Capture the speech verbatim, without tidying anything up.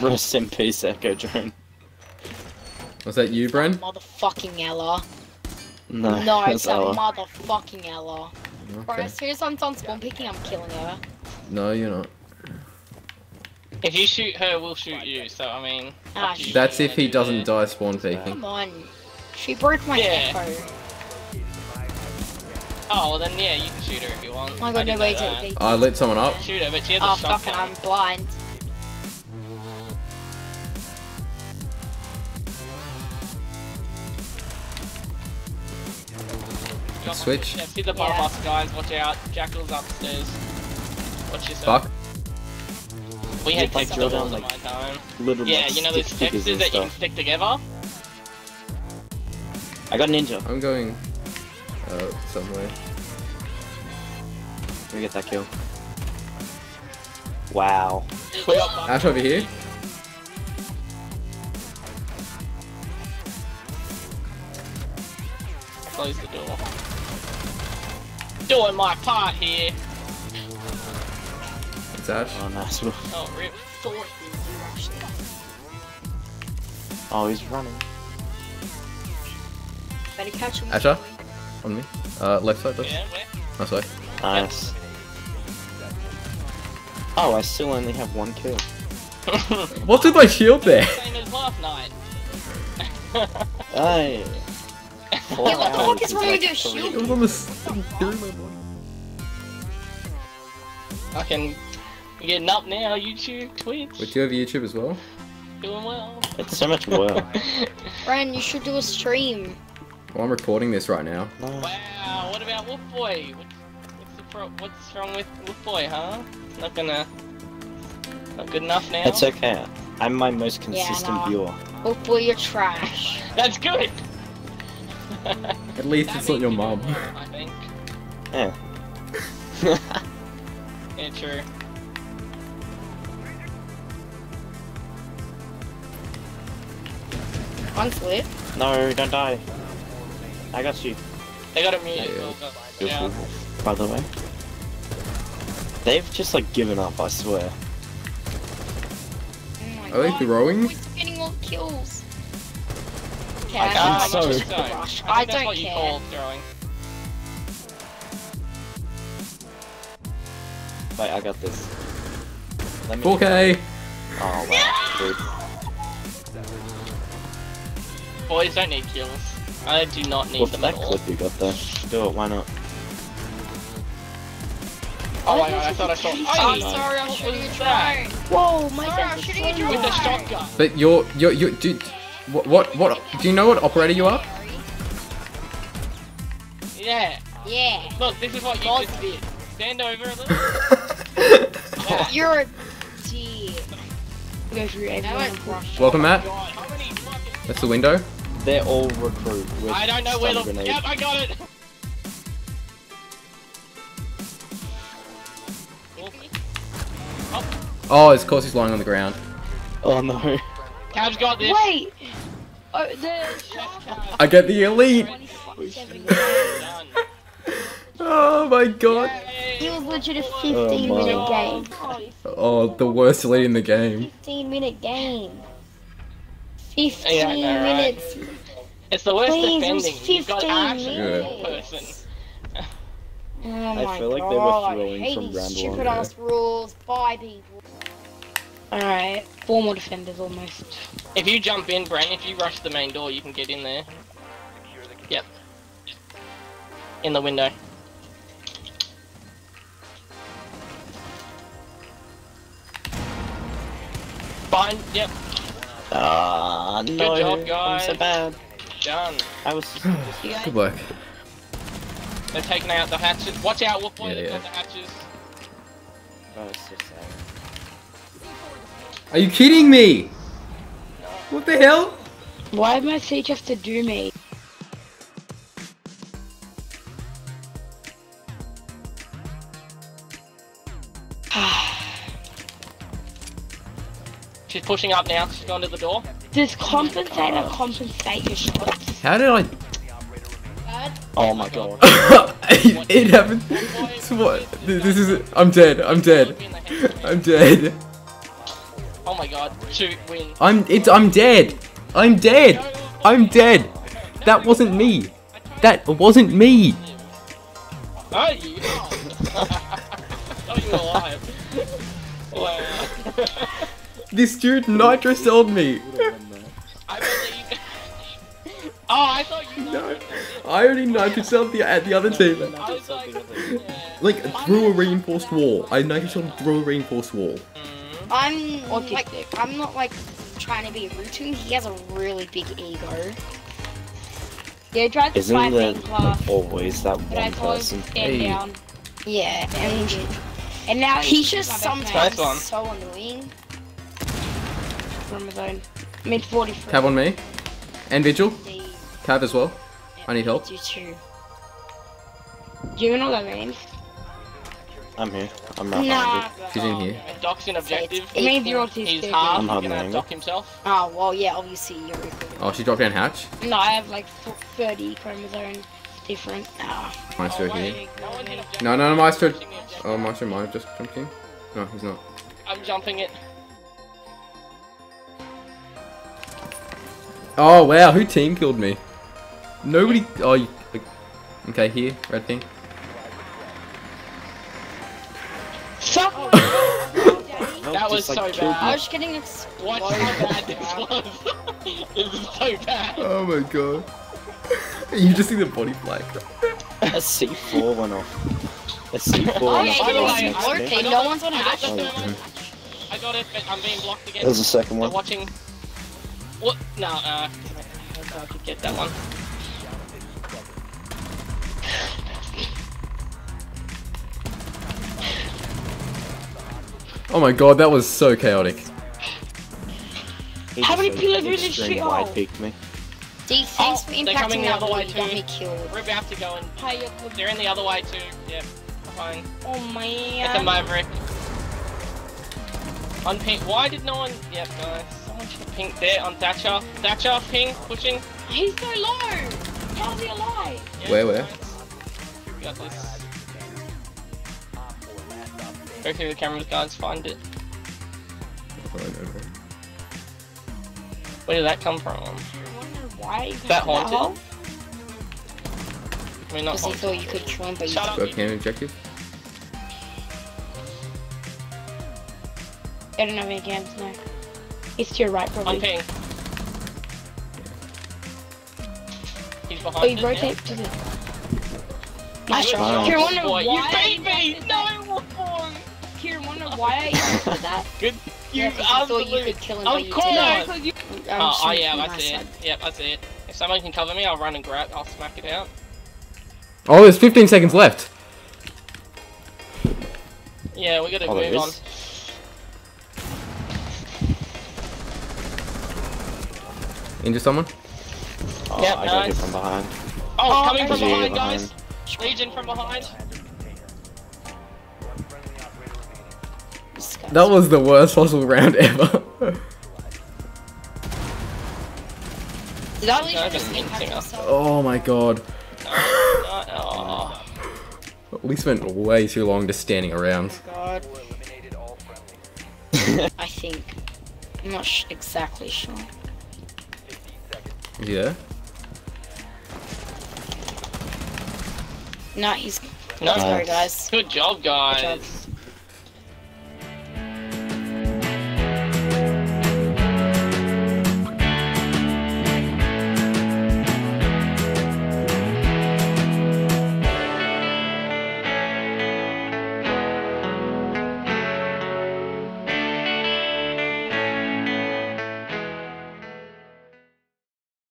Rest in peace, Echo Drone. Was that you, Bren? Motherfucking Ella. No, no, it's that Ella. Motherfucking Ella. Okay. Bro, as soon as I'm done spawn picking, I'm killing her. No, you're not. If you shoot her, we'll shoot you, so I mean... Ah, that's if he doesn't there. die spawn picking. Come on. She broke my yeah. Echo. Oh, well then, yeah, you can shoot her if you want. Oh my god, no way to... I lit someone up. Shoot her, but she has oh, a shotgun. Oh, fucking, I'm blind. Switch. Yeah, see the bottom yeah. us, guys. Watch out. Jackal's upstairs. Watch yourself. Fuck. We had textures all the time. Yeah, you know those textures that you can stick together? I got ninja. I'm going... Uh, somewhere. Let me get that kill. Wow. Ash over here. Close the door. Doing my part here. It's Ash. Oh, nice. Oh, rip. Oh, he's running. Better catch him. Asher? On me. Uh, left side, left. Yeah, where? Nice way. Nice. Oh, I still only have one kill. What did I shield there? Same as last night. Hey. What the fuck is wrong with your shield? It was on the fucking killing my body. I can... You're getting up now, YouTube, Twitch. Would you have YouTube as well? Doing well. It's so much work. Ryan, you should do a stream. Well, I'm recording this right now. Wow, what about Wolfboy? What's, what's, the pro what's wrong with Wolfboy, huh? It's not gonna... Not good enough now? That's okay. I'm my most consistent yeah, nah. viewer. Wolfboy, you're trash. That's good! At least that it's not your mum. I think. Yeah. Yeah, true. One's lit. No, don't die. I got you. They got a mute. Yeah. By the way, they've just like given up. I swear. Oh Are God. they throwing? We're getting all kills. Okay, I, I, so. I, so. I, I don't care. Wait, I got this. Let me four K. Oh wow. Boys don't need kills. I do not need them at all. What's that clip you got there? Do it, why not? Oh, I, I, I thought I shot. Oh, sorry, I'm shooting a drone. Whoa, my god, I'm shooting a drone. With a shotgun. But you're, you're, you're, dude, what, what, what, do you know what operator you are? Yeah. Yeah. Look, this is what you just did. Stand over a little. Yeah. You're a G. Welcome, Matt. That's the window. They're all recruit with I don't know where the grenade. Yep, I got it! Oh. oh, of course he's lying on the ground. Oh no. Cav's got this. Wait! Oh, the... I get the elite! Oh my god. He was legit a fifteen minute game. Oh, the worst elite in the game. fifteen minute game. Fifteen yeah, no, minutes. Right. It's the worst Please, defending. You've got Ash and person. Oh my I feel like God. they were throwing from round stupid one, ass yeah. rules. Bye, people. Alright, four more defenders almost. If you jump in, Bren, if you rush the main door, you can get in there. Yep. In the window. Fine. Yep. Ah, uh, no, job, guys. I'm so bad. Done. I was just... Good work. They're taking out the hatches. Watch out, Wolfboy, yeah, they've yeah. got the hatches. Oh, it's so sad. Are you kidding me? No. What the hell? Why did my siege have to do me? She's pushing up now, she's gone to the door. Does compensator oh. compensate your shots? How did I... Bad. Oh my god. it, it happened. It's what? This is... I'm dead, I'm dead. I'm dead. Oh my god, shoot, win. I'm it's I'm dead. I'm dead. I'm dead. That wasn't me. That wasn't me. Are you? Are you alive? Wow. This dude nitro sold me. I believe. Oh, I thought you. No, I only nitro sold the at the other team. I was like, yeah. Like through a reinforced wall. I nitro sold through a reinforced wall. I'm like, I'm not like trying to be rude to him. He has a really big ego. Yeah, he tried to fight me in class. Isn't there always that one person? Stand down. Yeah, and. And now he's just sometimes so annoying. From his own. Mid forty-three. Cav on me. And Vigil. Cav as well. Yeah, I need help. You too. Do you know what I mean? I'm here. I'm not nah, He's in here. And Doc's in objective. It means you're he's half. I'm not gonna Doc himself. Oh, well, yeah, obviously you're. Oh, she dropped down hatch? No, I have like thirty chromosomes different. Ah. Mine's still here. No, no, no, mine's still. Oh, Master might have just jumped in. No, he's not. I'm jumping it. Oh, wow. Who team killed me? Nobody. Oh, you, okay, here. Red thing. Oh, that, that was just, so like, bad. I was getting exploded. Watch how bad this was. It was so bad. Oh, my God. You just see the body fly. A C four went off. A C four. Oh, yeah, I, I, I, no one's on hatch. I, I got it, but I'm being blocked again. There's a second one. They're watching. What? No, uh, I could get that one. Oh my god, that was so chaotic. How many pillars did she hold? D, thanks oh, for impacting that one, you got me killed. We're about to go and pay your they're in the other way too, yeah, behind. Oh man. It's a Maverick. On pink, why did no one, yep, yeah, no, someone should have pink there on Thatcher. Thatcher, ping, pushing. He's so low! How's he alive? Yeah, where, where? We got this. Go through the cameras, guys, find it. Where did that come from? Why is that haunted? Hole? I mean, not haunted. Because he thought you could join, but shut you can't objective. I don't know any games, no. It's to your right, probably. I'm ping. He's behind oh, you it, rotate yeah. to the... I shot Kieran, wonder why... You beat me! No, Wolfboy! Kieran, wonder why I used that? Good. You yeah, absolute... thought you could kill him, but you didn't. You... Um, oh, oh yeah, I see side. it. Yep, I see it. If someone can cover me, I'll run and grab. I'll smack it out. Oh, there's fifteen seconds left. Yeah, we gotta oh, move on. Injure someone? Oh, yep, I nice. got hit from behind. Oh, oh coming from behind, guys. Behind. Legion from behind. That was the worst possible round ever. Did I leave no, just impact myself? Oh my god. No, not, oh. At least went way too long just standing around. Oh god. I think. I'm not exactly sure. Yeah? No, he's. No, sorry, guys. Good job, guys. Good job.